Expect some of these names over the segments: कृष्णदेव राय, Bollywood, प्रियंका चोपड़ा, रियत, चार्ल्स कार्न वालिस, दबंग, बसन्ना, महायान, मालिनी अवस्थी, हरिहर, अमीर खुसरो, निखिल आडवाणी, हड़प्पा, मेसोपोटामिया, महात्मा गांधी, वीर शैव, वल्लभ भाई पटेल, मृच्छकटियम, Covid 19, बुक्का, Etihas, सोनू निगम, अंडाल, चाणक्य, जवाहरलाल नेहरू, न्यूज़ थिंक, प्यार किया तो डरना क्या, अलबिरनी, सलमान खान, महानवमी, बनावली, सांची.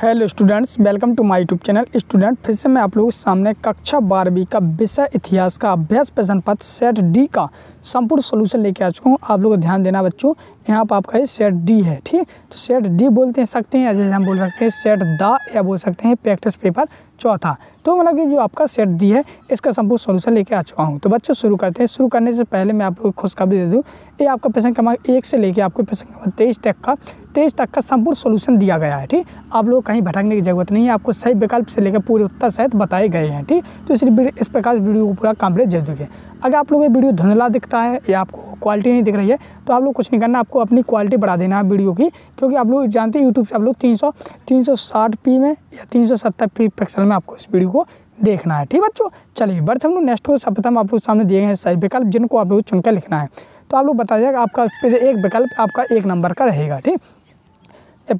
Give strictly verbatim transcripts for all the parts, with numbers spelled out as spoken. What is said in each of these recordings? Hello students, welcome to my YouTube channel. Student, फिर से मैं आप लोगों के सामने कक्षा बारहवीं का विषय इतिहास का अभ्यास प्रश्न पत्र सेट डी का संपूर्ण सोल्यूशन लेके आ चुका हूँ। आप लोगों को ध्यान देना बच्चों, यहाँ पर आपका ये सेट डी है, ठीक। तो सेट डी बोलते हैं सकते हैं, जैसे हम बोल सकते हैं सेट दा या बोल सकते हैं प्रैक्टिस पेपर चौथा। तो मतलब कि जो आपका सेट डी है इसका संपूर्ण सोल्यूशन लेके आ चुका हूँ। तो बच्चों शुरू करते हैं। शुरू करने से पहले मैं आप लोगों को खुशखबरी दे दूँ, ये आपका प्रश्न क्रमांक एक से लेकर आपको प्रश्न क्रमांक तेईस तक का तेईस तक का संपूर्ण सोल्यूशन दिया गया है, ठीक। आप लोग कहीं भटकने की जरूरत नहीं है, आपको सही विकल्प से लेकर पूरे उत्तर सहित बताए गए हैं, ठीक। तो इसलिए इस प्रकार वीडियो को पूरा कंप्लीट जरूर देखिए। अगर आप लोग ये वीडियो धुंधला दिखता है या आपको क्वालिटी नहीं दिख रही है तो आप लोग कुछ नहीं करना, आपको अपनी क्वालिटी बढ़ा देना है वीडियो की, क्योंकि आप लोग जानते हैं यूट्यूब से आप लोग तीन सौ तीन सौ साठ पी में या तीन सौ सत्तर पी पिक्सल में आपको इस वीडियो को देखना है, ठीक बच्चों। चलिए बढ़ते हम लोग नेक्स्ट को। सब प्रथम आप लोग सामने दिए हैं सही विकल्प जिनको आप लोग चुनकर लिखना है। तो आप लोग बता दीजिएगा आपका एक विकल्प आपका एक नंबर का रहेगा, ठीक।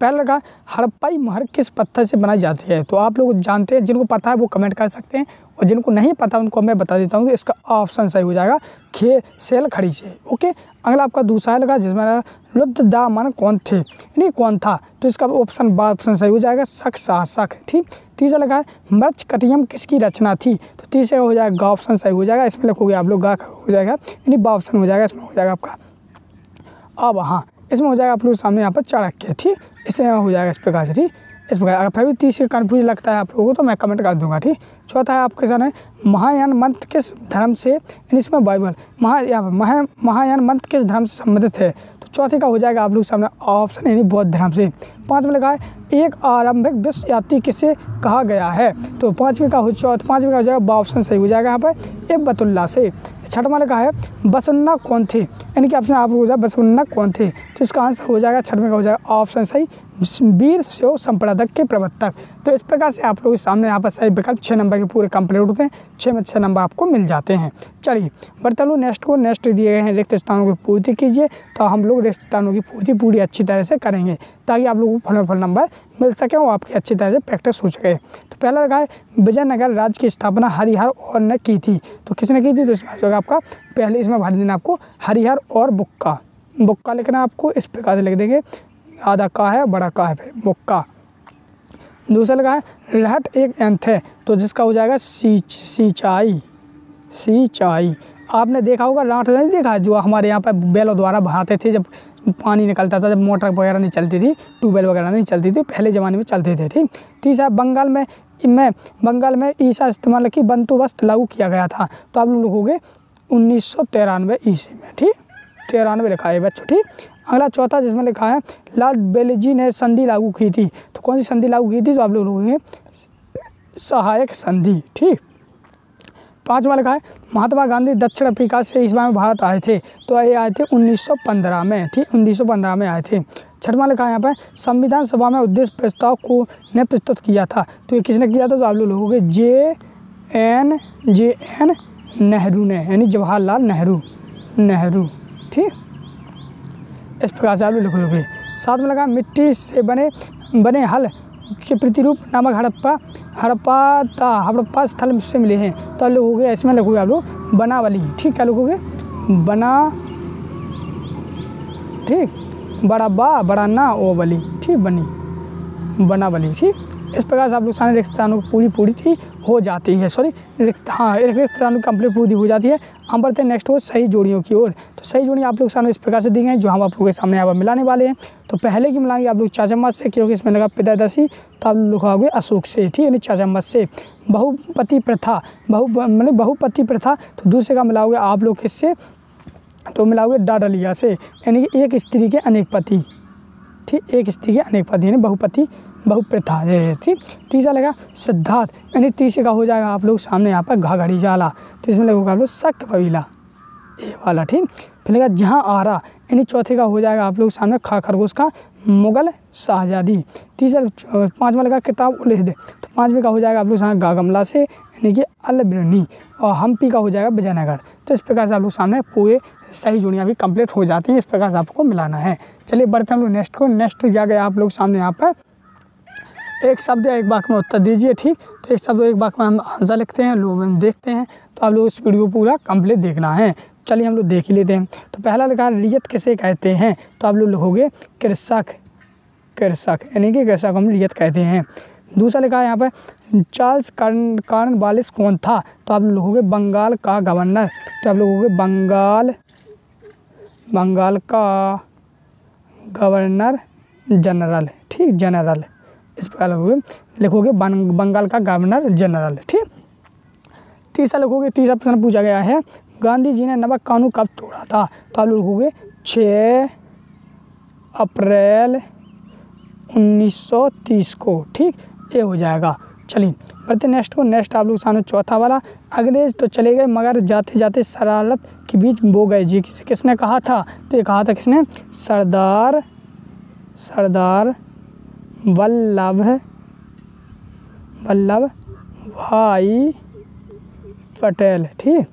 पहला का हड़प्पा महर किस पत्थर से बनाई जाती है? तो आप लोग जानते हैं, जिनको पता है वो कमेंट कर सकते हैं और जिनको नहीं पता उनको मैं बता देता हूँ। तो इसका ऑप्शन सही हो जाएगा खे सेल खड़ी से, ओके। अगला आपका दूसरा लगा जिसमें लुद्दामन कौन थे यानी कौन था, तो इसका ऑप्शन बा ऑप्शन सही हो जाएगा शक शासक, ठीक। तीसरा लगा है मृच्छकटियम किसकी रचना थी? तो तीसरा हो जाएगा गा ऑप्शन सही हो जाएगा, इसमें लिखोगे आप लोग गा हो जाएगा यानी बा ऑप्शन हो जाएगा, इसमें हो जाएगा आपका। अब हाँ, इसमें हो जाएगा आप लोग सामने यहाँ पर चाणक्य, ठीक। इसमें हो जाएगा इस प्रकार से, ठीक। इस प्रकार अगर फिर भी तीसरे कन्फ्यूज लगता है आप लोगों को तो मैं कमेंट कर दूंगा, ठीक। चौथा है आपके सामने महायान मंत्र किस धर्म से, इसमें बाइबल महा महायान मंत्र किस धर्म से संबंधित है? तो चौथे का हो जाएगा आप लोग सामने ऑप्शन यानी बौद्ध धर्म से। पाँचवें लगा है एक आरंभिक विश्व यात्री किसे कहा गया है? तो पाँचवें का हो चौथ पाँचवें का हो जाएगा बा ऑप्शन सही हो जाएगा यहाँ पर एक बतुल्ला से। छठवां लगा है बसन्ना कौन थे यानी कि ऑप्शन आप हो जाएगा बसन्ना कौन थे, तो इसका आंसर हो जाएगा छठवें का हो जाएगा ऑप्शन सही वीर शैव संप्रदाय के प्रवर्तक। तो इस प्रकार से आप लोगों के सामने यहाँ पर सही विकल्प छः नंबर के पूरे कंप्लीट होते हैं, छः में छः नंबर आपको मिल जाते हैं। चलिए बढ़ते लोग नेक्स्ट को। नेक्स्ट दिए गए हैं रिक्त स्थानों की पूर्ति कीजिए, तो हम लोग रिक्त स्थानों की पूर्ति पूरी अच्छी तरह से करेंगे ताकि आप लोगों को फल में फल नंबर मिल सके और आपकी अच्छी तरह से प्रैक्टिस हो सके। तो पहला लगा है विजयनगर राज्य की स्थापना हरिहर और ने की थी, तो किसने की थी? तो इसमें जो आपका पहले इसमें भर देना आपको हरिहर और बुक्का, बुक्का लिखना आपको इस प्रकार से लिख देंगे, आधा का है बड़ा का है बुक्का। दूसरा लगा है लहट एक अंत है, तो जिसका हो जाएगा सीच सिंचाई सिंचाई। आपने देखा होगा लाठ नहीं देखा जो हमारे यहाँ पर बैलों द्वारा बहाते थे जब पानी निकलता था, जब मोटर वगैरह नहीं चलती थी, ट्यूबवेल वगैरह नहीं चलती थी, पहले ज़माने में चलते थे, ठीक। तीसरा बंगाल में इनमें बंगाल में ईसा इस्तेमाल की बंदोबस्त लागू किया गया था, तो आप लोग लिखोगे उन्नीस सौ तिरानवे ईस्वी में, ठीक। तिरानवे लिखा है बच्चों, ठीक। अगला चौथा जिसमें लिखा है लॉर्ड बेलिजी ने संधि लागू की थी, तो कौन सी संधि लागू की थी? तो आप लोग लिखोगे सहायक संधि, ठीक। पाँचवा लिखा है महात्मा गांधी दक्षिण अफ्रीका से इस बार में भारत आए थे, तो ये आए थे उन्नीस सौ पंद्रह में, ठीक। उन्नीस सौ पंद्रह में आए थे। छठवां लिखा है यहाँ पर संविधान सभा में उद्देश्य प्रस्ताव को ने प्रस्तुत किया था, तो ये किसने किया था? तो आप लोग लोगों के J N J N Nehru ने यानी जवाहरलाल नेहरू नेहरू ठीक। इस प्रकार से आप लोग लिखोगे। साथ में लगा मिट्टी से बने बने हल के प्रतिरूप नामक हड़प्पा हड़प्पा ता हड़प्पा स्थल से मिले हैं, तो आप लोग हो गया इसमें लगोगे आप लोग बनावली, ठीक। क्या लोगोगे बना, ठीक, बड़ा बा बड़ा ना ओ बली, ठीक, बनी बनावली, ठीक। इस प्रकार से आप लोग सारे रिक्त स्थानों की पूरी पूरी थी हो जाती है, सॉरी रिक्त हाँ रिक्त स्थानों की कंप्लीट पूरी हो जाती है। हम बढ़ते हैं नेक्स्ट हो सही जोड़ियों की ओर। तो सही जोड़ियाँ आप लोग सामने इस प्रकार से दी गई जो हम आप लोगों के सामने यहाँ पर मिलाने वाले हैं। तो पहले की मिलाएंगे आप लोग चाचम्मच से, क्योंकि इसमें लगा पितादशी, तो आप लोग लिखाओगे अशोक से, ठीक, यानी चाचम्मच से। बहुपति प्रथा बहु मतलब बहुपति प्रथा, तो दूसरे का मिलाओगे आप लोग किससे? तो मिलाओगे डाडलिया से, यानी कि एक स्त्री के अनेक पति, ठीक, एक स्त्री के अनेक पति यानी बहुपति बहुप्रथा, ठीक। तीसरा लगा सिद्धार्थ यानी तीसरे का हो जाएगा आप लोग सामने यहाँ पर घाघड़ी जाला, तो इसमें लगोगे आप लोग सख्त पवीला ये वाला, ठीक। फिर लगा जहाँ आरा यानी चौथे का हो जाएगा आप लोग सामने खा खरगोश का मुगल शाहजादी। तीसरा पाँचवा लगा किताब उलहद, तो पाँचवें का हो जाएगा आप लोग सामने गागमला से यानी कि अलबिरनी, और हम्पी का हो जाएगा विजयनगर। तो इस प्रकार से आप लोग सामने पूरे सही जोड़ियाँ भी कंप्लीट हो जाती हैं, इस प्रकार से आपको मिलाना है। चलिए बढ़ते हम लोग नेक्स्ट को। नेक्स्ट क्या गया आप लोग सामने यहाँ पर एक शब्द या एक वाक्य में उत्तर दीजिए, ठीक। तो एक शब्द एक वाक्य में हम आंसर लिखते हैं, लोग हम देखते हैं, तो आप लोग इस वीडियो पूरा कंप्लीट देखना है। चलिए हम लोग देख ही लेते हैं। तो पहला लिखा रियत किसे कहते हैं? तो आप लोग लिखोगे कृषक करसक यानी कि करसक हम लियत कहते हैं। दूसरा लिखा है यहाँ पर चार्ल्स कार्न वालिस कौन था, तो आप लोगों के बंगाल का गवर्नर, तो आप लोगों के बंगाल बंगाल का गवर्नर जनरल, ठीक जनरल इस पर लिखोगे लिखोगे बंगाल का गवर्नर जनरल, ठीक। तीसरा लिखोगे, तीसरा प्रश्न पूछा गया है गांधी जी ने नमक कानून कब तोड़ा था, तो आप लोगों के छह अप्रैल उन्नीस सौ तीस को, ठीक ये हो जाएगा। चलिए बढ़ते नेक्स्ट को, नेक्स्ट आप लोग सामने चौथा वाला, अंग्रेज तो चले गए मगर जाते जाते शरारत के बीच बो गए जी, किस किसने कहा था, तो ये कहा था किसने, सरदार सरदार वल्लभ वल्लभ भाई पटेल, ठीक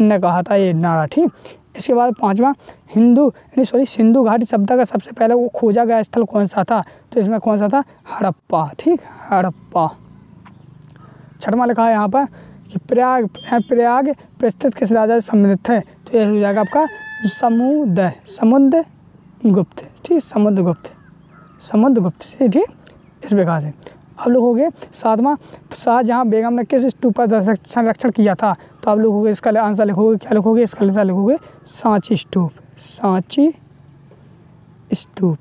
इनने कहा था ये नारा, ठीक। इसके बाद पांचवा हिंदू यानी सॉरी सिंधु घाटी सभ्यता का सबसे पहले वो खोजा गया स्थल कौन सा था, तो इसमें कौन सा था, हड़प्पा, ठीक हड़प्पा। छठवां लिखा है यहाँ पर कि प्रयाग प्रयाग प्रस्थित किस राजा से संबंधित है, तो यह हो जाएगा आपका समुदय समुद्र गुप्त, ठीक समुद्र गुप्त समुद्र गुप्त से, ठीक इस प्रकार से। आप लोग हो गए सातवां, शाहजहाँ बेगम ने किस स्तूप पर संरक्षण किया था, तो आप लोग हो गए इसका आंसर लिखोगे, क्या लिखोगे इसका आंसर लिखोगे सांची स्तूप, सांची स्तूप,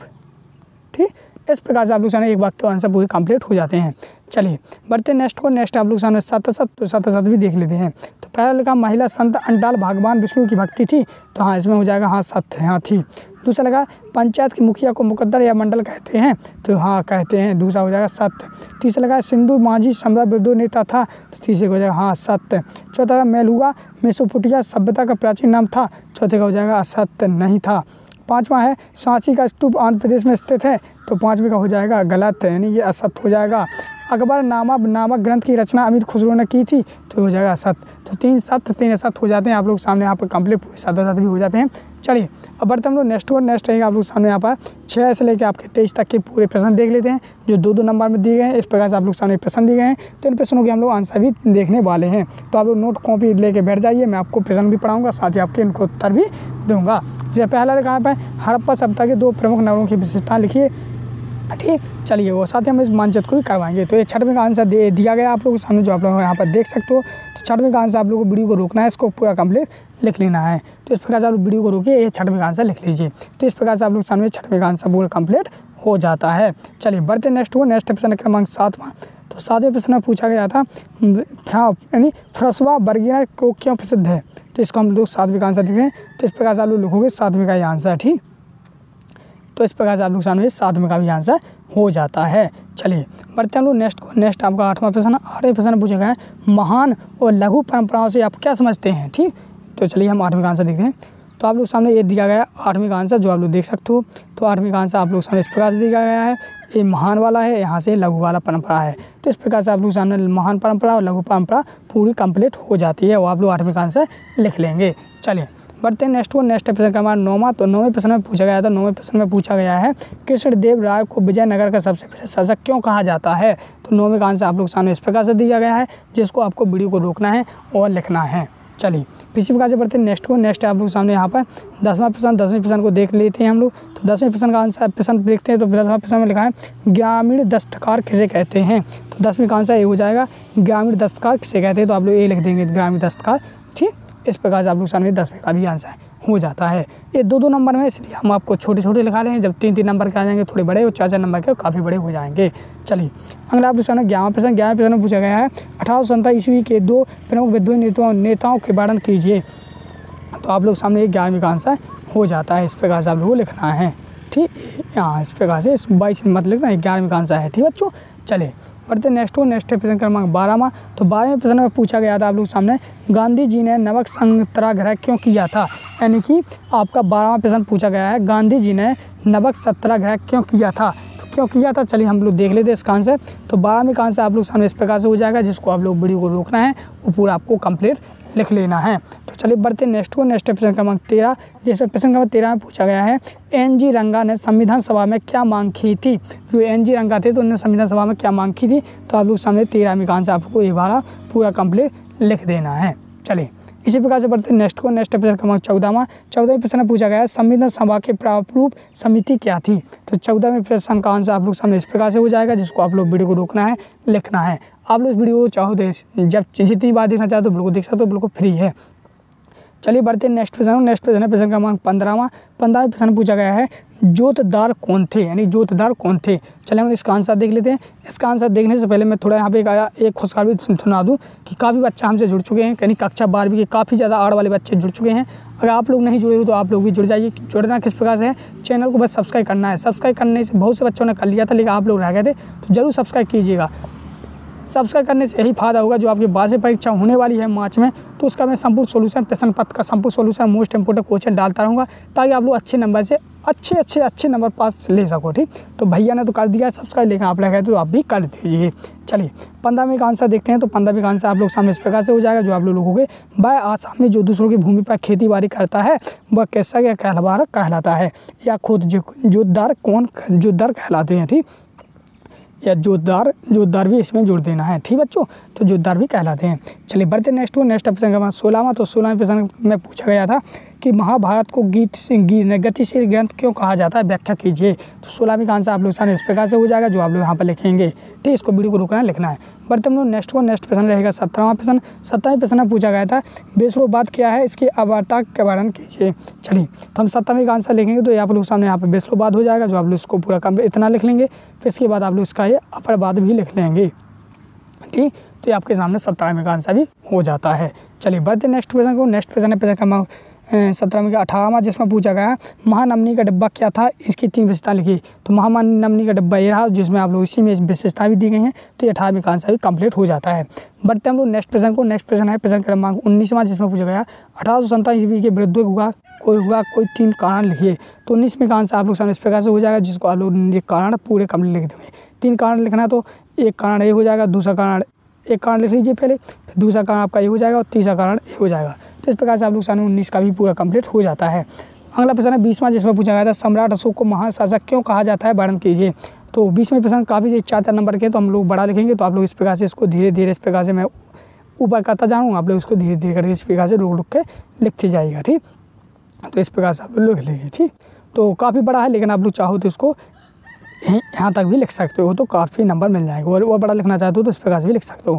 ठीक इस प्रकार से आप लोग सामने एक बार तो आंसर पूरे कंप्लीट हो जाते हैं। चलिए बढ़ते नेक्स्ट को, नेक्स्ट आप लोग सामने सात सात तो सात सात भी देख लेते हैं। तो पहला लिखा महिला संत अंडाल भगवान विष्णु की भक्ति थी, तो हाँ इसमें हो जाएगा हाँ सत्य है, हाँ थी। दूसरा लगा पंचायत के मुखिया को मुकद्दर या मंडल कहते हैं, तो हाँ कहते हैं, दूसरा हो जाएगा सत्य। तीसरा लगा सिंधु मांझी सम्राट विद्रोह नेता था, तो तीसरे का हो जाएगा हाँ सत्य। चौथा लगा मेलुआ मेसोपोटामिया सभ्यता का प्राचीन नाम था, चौथे का हो जाएगा असत्य नहीं था। पाँचवा है सांची का स्तूप आंध्र प्रदेश में स्थित है, तो पाँचवें का हो जाएगा गलत यानी कि असत्य हो जाएगा। अकबरनामा नामक ग्रंथ की रचना अमीर खुसरो ने की थी, तो हो जाएगा सत्य। तो तीन सत्य तीन असत्य हो जाते हैं आप लोग सामने यहाँ पर कंप्लीट सादा सात भी हो जाते हैं। चलिए अब बढ़ते हम लोग नेक्स्ट वन, नेक्स्ट रहेगा आप लोग सामने यहाँ पर छः से लेकर आपके तेईस तक के पूरे प्रश्न देख लेते हैं जो दो दो नंबर में दिए गए हैं। इस प्रकार से आप लोग सामने प्रश्न दिए गए हैं, तो इन प्रश्नों के हम लोग आंसर भी देखने वाले हैं। तो आप लोग नोट कॉपी लेके बैठ जाइए, मैं आपको प्रश्न भी पढ़ाऊँगा साथ ही आपके इनको उत्तर भी दूँगा। जैसे पहला लिखा है हड़प्पा सभ्यता के दो प्रमुख नगरों की विशेषता लिखिए, ठीक चलिए वो साथ ही हम इस मानचित्र को भी करवाएंगे। तो ये छठवें का आंसर दे दिया गया आप लोगों के सामने जो आप लोग यहाँ पर देख सकते हो। तो छठवें का आंसर आप लोगों को वीडियो को रोकना है, इसको पूरा कंप्लीट लिख लेना है। तो इस प्रकार से आप लोग वीडियो को रोकिए, ये छठवें का आंसर लिख लीजिए। तो इस प्रकार से आप लोग सामने छठवें का आंसर पूरा कंप्लीट हो जाता है। चलिए बढ़ते नेक्स्ट हुआ, नेक्स्ट प्रश्न क्रमांक सातवां। तो सातवें प्रश्न में पूछा गया था यानी फ्रसवा बर्गिना को क्यों प्रसिद्ध है, तो इसको हम लोग सातवें का आंसर देखें। तो इस प्रकार से आप लोग लिखोगे सातवें का ये आंसर, ठीक। तो इस प्रकार से आप लोग सामने सातवें का भी आंसर हो जाता है। चलिए बढ़ते हम लोग नेक्स्ट को, नेक्स्ट आपका आठवां प्रश्न। आठवें प्रश्न पूछे गए महान और लघु परंपराओं से आप क्या समझते हैं, ठीक। तो चलिए हम आठवें का आंसर देखते हैं। तो आप लोग सामने ये दिया गया आठवें का आंसर जो आप लोग देख सकते हो। तो आठवें का आंसर आप लोग सामने इस प्रकार से दिया गया है, ये महान वाला है, यहाँ से लघु वाला परंपरा है। तो इस प्रकार से आप लोग सामने महान परंपरा और लघु परंपरा पूरी कंप्लीट हो जाती है, वो आप लोग आठवें का आंसर लिख लेंगे। चलिए बढ़ते हैं नेक्स्ट को, नेक्स्ट प्रश्न क्रमांक नौवां। तो नौवें प्रश्न में पूछा गया था, नौवें प्रश्न में पूछा गया है कृष्णदेव राय को विजयनगर का सबसे विशेष शासक क्यों कहा जाता है। तो नौवें का आंसर आप लोग सामने इस प्रकार से दिया गया है, जिसको आपको वीडियो को रोकना है और लिखना है। चलिए इसी प्रकार से बढ़ते हैं नेक्स्ट को, नेक्स्ट आप लोग सामने यहाँ पर दसवां प्रश्न। दसवें प्रश्न को देख लेते हैं हम लोग। तो दसवें प्रश्न का आंसर प्रश्न देखते हैं। तो दसवां प्रश्न में लिखा है ग्रामीण दस्तकार किसे कहते हैं, तो दसवें का आंसर ये हो जाएगा ग्रामीण दस्तकार किसे कहते हैं। तो आप लोग ये लिख देंगे ग्रामीण दस्तकार, ठीक। इस प्रकार से आप लोग सामने दसवें का भी आंसर हो जाता है। ये दो दो नंबर में इसलिए हम आपको छोटे छोटे लिखा रहे हैं, जब तीन तीन नंबर के आ जाएंगे थोड़े बड़े और चार चार नंबर के काफ़ी बड़े हो जाएंगे। चलिए अगला आप लोग सामने ग्यारहवें प्रश्न। ग्यारहवें प्रश्न में पूछा गया है अठारह सौ सत्ताईस ईस्वी के दो प्रमुख विद्रोही नेताओं नेताओं के वर्णन कीजिए। तो आप लोग सामने ग्यारहवें का आंसर हो जाता है, इस प्रकार से आप लोग को लिखना है, ठीक। हाँ इस प्रकार से बाईस मत लिखना, ग्यारहवें का आंसर है, ठीक बच्चों। चलिए बढ़ते नेक्स्ट हो, नेक्स्ट प्रश्न क्रमांक बारहवां। तो बारहवें प्रश्न में पूछा गया था आप लोग सामने गांधी जी ने नमक सत्याग्रह क्यों किया था, यानी कि आपका बारहवां प्रश्न पूछा गया है गांधी जी ने नमक सत्याग्रह क्यों किया था। तो क्यों किया था चलिए हम लोग देख लेते हैं इसका आंसर। तो बारहवें का आंसर आप लोग सामने इस प्रकार से हो जाएगा, जिसको आप लोग वीडियो को रोकना है वो पूरा आपको कंप्लीट लिख लेना है। तो चलिए बढ़ते नेक्स्ट को, नेक्स्ट प्रश्न क्रमांक तेरह। जैसे प्रश्न क्रमांक तेरह में पूछा गया है एन जी रंगा ने संविधान सभा में क्या मांग की थी, जो एन जी रंगा थे तो उन्होंने संविधान सभा में क्या मांग की थी। तो आप लोग सामने तेरहवें का आंसर आपको ये वाला पूरा कंप्लीट लिख देना है। चलिए इसी प्रकार से बढ़ते नेक्स्ट को नेक्स्ट प्रश्न क्रमांक चौदहवा चौदहवें प्रश्न पूछा गया संविधान सभा के प्रारूप समिति क्या थी। तो चौदहवें प्रश्न का आंसर आप लोग सामने इस प्रकार से हो जाएगा, जिसको आप लोग वीडियो को रोकना है लिखना है। आप लोग वीडियो चाहो तो जब जितनी बार देखना चाहते हो बिल्कुल देख सकते हो, बिल्कुल फ्री है। चलिए बढ़ते हैं नेक्स्ट प्रश्न। नेक्स्ट प्रश्न है प्रश्न क्रमांक पंद्रहवा पंद्रहवें प्रश्न पूछा गया है जोतदार कौन थे, यानी जोतदार कौन थे। चलिए हम इसका आंसर देख लेते हैं। इसका आंसर देखने से पहले मैं थोड़ा यहाँ पे एक, एक खुशखबरी सुना दूँ कि काफ़ी बच्चे हमसे जुड़ चुके हैं, यानी कक्षा बारहवीं के काफ़ी ज़्यादा आड़ वाले बच्चे जुड़ चुके हैं। अगर आप लोग नहीं जुड़े हो तो आप लोग भी जुड़ जाइए। जुड़ना किस प्रकार से है, चैनल को बस सब्सक्राइब करना है। सब्सक्राइब करने से बहुत से बच्चों ने कर लिया था, लेकिन आप लोग रह गए थे, तो ज़रूर सब्सक्राइब कीजिएगा। सब्सक्राइब करने से यही फायदा होगा, जो आपकी वार्षिक परीक्षा होने वाली है मार्च में, तो उसका मैं संपूर्ण सोल्यूशन प्रश्न पत्र का संपूर्ण सोल्यूशन मोस्ट इंपोर्टेंट क्वेश्चन डालता रहूँगा, ताकि आप लोग अच्छे नंबर से अच्छे अच्छे अच्छे नंबर पास ले सको। ठीक, तो भैया ने तो कर दिया सब्सक्राइब, लेकिन आप लगे तो आप भी कर दीजिए। चलिए पंद्रहवें का आंसर देखते हैं। तो पंद्रहवें का आंसर आप लोग सामने इस प्रकार से हो जाएगा, जो आप लोग लोगों के वह आसाम में जो दूसरों की भूमि पर खेती बाड़ी करता है वह कैसा या कहलवार कहलाता है, या खुद जोतदार कौन जोतदार कहलाते हैं। ठीक, या जोतदार जोतदार भी इसमें जोड़ देना है। ठीक बच्चों, तो जोतदार भी कहलाते हैं। चलिए बढ़ते नेक्स्ट को नेक्स्ट प्रश्न क्रमांक सोलहवां। तो सोलहवें प्रश्न में पूछा गया था कि महाभारत को गीत गतिशील ग्रंथ क्यों कहा जाता है, व्याख्या कीजिए। तो सोलहवीं का आंसर आप लोग सामने इस प्रकार से हो जाएगा, जो आप लोग यहाँ पर लिखेंगे। ठीक, इसको वीडियो को रुकना लिखना है। बढ़ते हम लोग नेक्स्ट को नेक्स्ट प्रश्न रहेगा सत्रहवां प्रश्न। सत्रहवें प्रश्न पूछा गया था बेसुरोवाद क्या है, इसकी अवार्ता का वर्णन कीजिए। चलिए तो हम सत्रहवें का आंसर लिखेंगे, तो आप लोग सामने यहाँ पर बेसुरोवाद हो जाएगा, जो आप लोग इसको पूरा कम इतना लिख लेंगे। फिर इसके बाद आप लोग इसका ये अपरवाद भी लिख लेंगे। ठीक, तो ये आपके सामने सत्रहवें का आंसर भी हो जाता है। चलिए बढ़ते नेक्स्ट प्रश्न को। नेक्स्ट प्रश्न प्रश्न क्रमांक सत्रह में अठारहवा, जिसमें पूछा गया महानवमी का डब्बा क्या था, इसकी तीन विशेषता लिखी। तो महानवमी का डब्बा ये रहा, जिसमें आप लोग इसी में विशेषताएं भी दी गई हैं, तो ये अठारहवीं का आंसर भी कंप्लीट हो जाता है। बढ़ते हम लोग नेक्स्ट प्रश्न को। नेक्स्ट प्रश्न है प्रश्न क्रमांक उन्नीसवां, जिसमें पूछा गया अठारह सौ सत्तावन ईस्वी के विरुद्ध हुआ कोई हुआ कोई तीन कारण लिखिए। तो उन्नीसवें का आंसर आप लोग सामने इस प्रकार से हो जाएगा, जिसको आप लोग कारण पूरे कंप्लीट लिख देंगे। तीन कारण लिखना, तो एक कारण ये हो जाएगा, दूसरा कारण एक कारण लिख लीजिए पहले, फिर दूसरा कारण आपका ये हो जाएगा, और तीसरा कारण ये हो जाएगा। तो इस प्रकार से आप लोग सामने उन्नीस का भी पूरा कंप्लीट हो जाता है। अगला प्रश्न है बीसवां, जिसमें पूछा गया था सम्राट अशोक को महाशासक क्यों कहा जाता है, वर्णन कीजिए। तो बीसवें प्रश्न काफ़ी चार चार नंबर के, तो हम लोग बड़ा लिखेंगे, तो आप लोग इस प्रकार से इसको धीरे धीरे इस प्रकार से मैं ऊपर करता जाऊँगा, आप लोग इसको धीरे धीरे करके इस प्रकार से रुक रुक के लिखते जाइएगा। ठीक, तो इस प्रकार से आप लोग लिख लीजिए। ठीक, तो काफ़ी बड़ा है, लेकिन आप लोग चाहो तो इसको यहाँ तक भी लिख सकते हो, तो काफ़ी नंबर मिल जाएंगे। और वो बड़ा लिखना चाहते हो तो इस प्रकार से भी लिख सकते हो।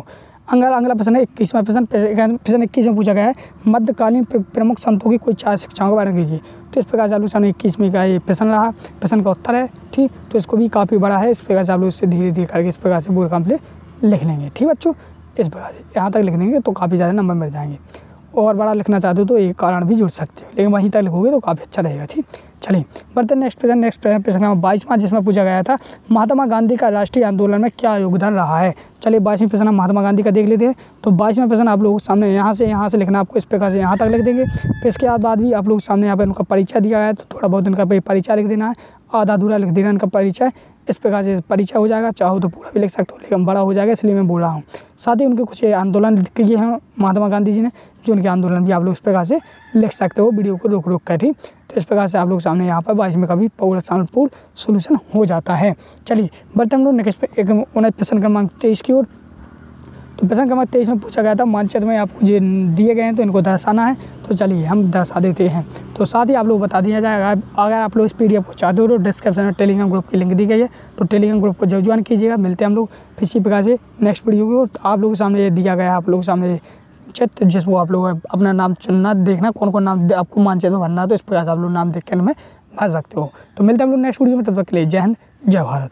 अगला अगला प्रश्न है इक्कीसवां प्रश्न। प्रश्न इक्कीस में पूछा गया है मध्यकालीन प्रमुख संतों की कोई चार शिक्षाओं का वर्णन कीजिए। तो इस प्रकार से आप लोग सामने इक्कीसवीं का ये प्रश्न रहा, प्रश्न का उत्तर है। ठीक, तो इसको भी काफ़ी बड़ा है, इस प्रकार से आप लोग इससे धीरे धीरे करके इस प्रकार से पूरा कंप्लीट लिख लेंगे। ठीक बच्चों, इस प्रकार से यहाँ तक लिख देंगे तो काफ़ी ज़्यादा नंबर मिल जाएंगे। और बड़ा लिखना चाहते हो तो एक कारण भी जुड़ सकते हो, लेकिन वहीं तक लिखोगे तो काफ़ी अच्छा रहेगा। ठीक, चलिए बढ़ते नेक्स्ट प्रश्न। नेक्स्ट प्रश्न नंबर बाईसवां, जिसमें पूछा गया था महात्मा गांधी का राष्ट्रीय आंदोलन में क्या योगदान रहा है। चलिए बाईसवें प्रश्न महात्मा गांधी का देख लेते हैं। तो बाईसवें प्रश्न आप लोगों के सामने यहाँ से यहाँ से लिखना, आपको इस प्रकार से यहाँ तक लिख देंगे। फिर इसके बाद भी आप लोग सामने यहाँ पर उनका परिचय दिया गया है, तो थोड़ा बहुत उनका परिचय लिख देना है, आधा अधूरा लिख देना उनका परिचय। इस प्रकार से परिचय हो जाएगा, चाहो तो पूरा भी लिख सकते हो, लेकिन बड़ा हो जाएगा इसलिए मैं बोल रहा हूँ। साथ ही उनके कुछ आंदोलन किए हैं महात्मा गांधी जी ने, जो उनके आंदोलन भी आप लोग इस प्रकार से लिख सकते हो वीडियो को रोक रोक कर। ठीक, तो इस प्रकार से आप लोग सामने यहाँ पर बाईस में का भी पूरा पूर्ण सोल्यूशन हो जाता है। चलिए बढ़ते हम लोग नेक्स्ट एक उन्नीस प्रश्न क्रमांक तेईस की ओर। तो प्रश्न क्रमांक तेईस में पूछा गया था मानचित्र में आपको जो दिए गए हैं तो इनको दर्शाना है। तो चलिए हम दर्शा देते हैं। तो साथ ही आप लोग बता दिया जाएगा, अगर आप लोग इस पीडीएफ को चाहते हो तो डिस्क्रिप्शन में टेलीग्राम ग्रुप की लिंक दी गई है, तो टेलीग्राम ग्रुप को जरूर ज्वाइन कीजिएगा। मिलते हैं हम लोग इसी प्रकार से नेक्स्ट वीडियो की ओर। आप लोगों के सामने दिया गया है आप लोगों के सामने चित्र, जिसको आप लोग अपना नाम चुनना देखना, कौन कौन नाम आपको मानचित्र में भरना, तो इस प्रकार से आप लोग नाम देख कर में भर सकते हो। तो मिलते हैं हम लोग नेक्स्ट वीडियो में, तब तक के लिए जय हिंद जय भारत।